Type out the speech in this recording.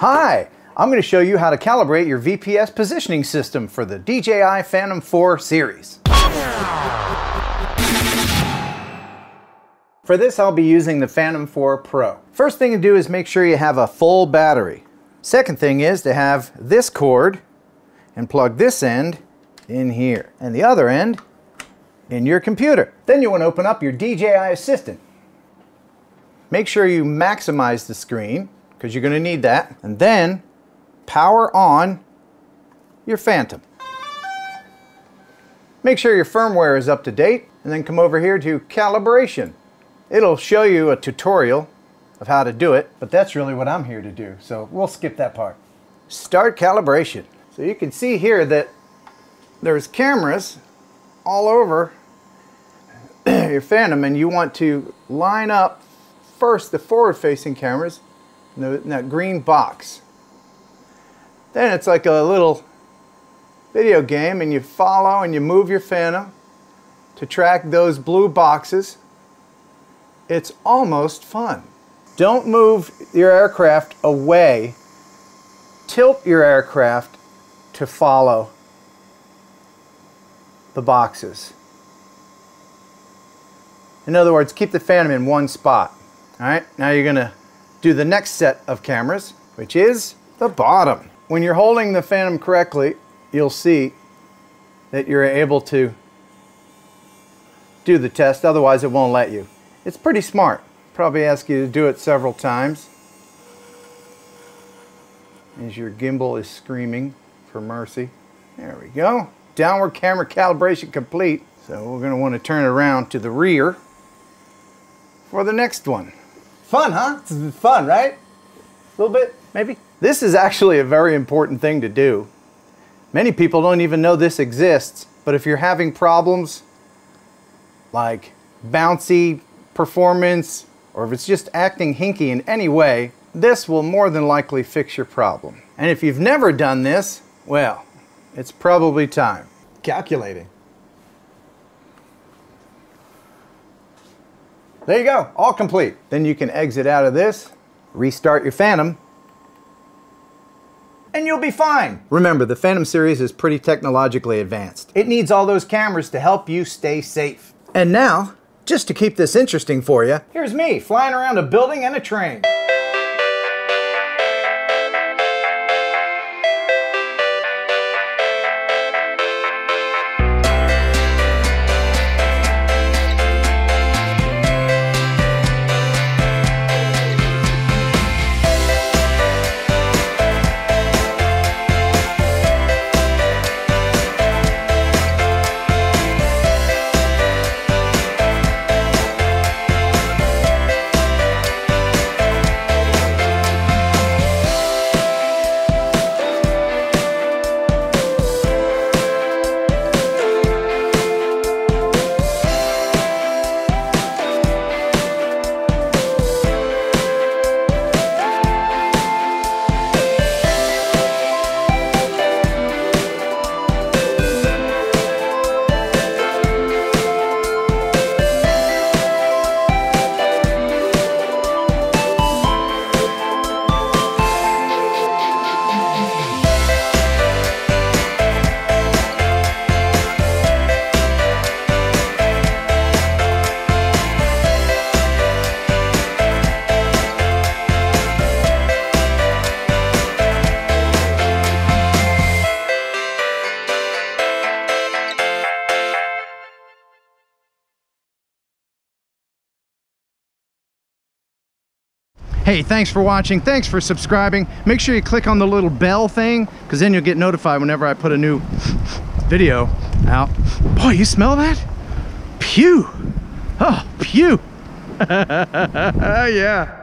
Hi, I'm going to show you how to calibrate your VPS positioning system for the DJI Phantom 4 series. For this, I'll be using the Phantom 4 Pro. First thing to do is make sure you have a full battery. Second thing is to have this cord and plug this end in here and the other end in your computer. Then you want to open up your DJI Assistant. Make sure you maximize the screen, because you're going to need that, and then power on your Phantom. Make sure your firmware is up to date, and then come over here to calibration. It'll show you a tutorial of how to do it, but that's really what I'm here to do, so we'll skip that part. Start calibration. So you can see here that there's cameras all over your Phantom, and you want to line up first the forward-facing cameras in that green box. Then it's like a little video game, and you follow and you move your Phantom to track those blue boxes. It's almost fun. Don't move your aircraft away. Tilt your aircraft to follow the boxes. In other words, keep the Phantom in one spot. All right, now you're gonna do the next set of cameras, which is the bottom. When you're holding the Phantom correctly, you'll see that you're able to do the test, otherwise it won't let you. It's pretty smart. Probably ask you to do it several times as your gimbal is screaming for mercy. There we go. Downward camera calibration complete. So we're gonna wanna turn around to the rear for the next one. Fun, huh? It's fun, right? A little bit, maybe? This is actually a very important thing to do. Many people don't even know this exists, but if you're having problems like bouncy performance, or if it's just acting hinky in any way, this will more than likely fix your problem. And if you've never done this, well, it's probably time. Calculating. There you go, all complete. Then you can exit out of this, restart your Phantom, and you'll be fine. Remember, the Phantom series is pretty technologically advanced. It needs all those cameras to help you stay safe. And now, just to keep this interesting for you, here's me flying around a building and a train. Hey, thanks for watching, thanks for subscribing. Make sure you click on the little bell thing, because then you'll get notified whenever I put a new video out. Boy, you smell that? Pew! Oh, pew! Yeah.